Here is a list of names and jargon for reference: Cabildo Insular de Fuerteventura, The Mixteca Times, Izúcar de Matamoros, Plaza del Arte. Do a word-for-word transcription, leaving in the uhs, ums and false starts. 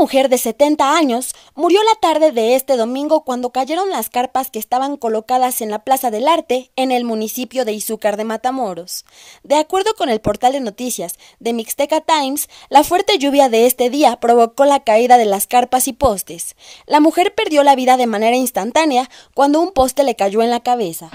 mujer de setenta años murió la tarde de este domingo cuando cayeron las carpas que estaban colocadas en la Plaza del Arte en el municipio de Izúcar de Matamoros. De acuerdo con el portal de noticias The Mixteca Times, la fuerte lluvia de este día provocó la caída de las carpas y postes. La mujer perdió la vida de manera instantánea cuando un poste le cayó en la cabeza.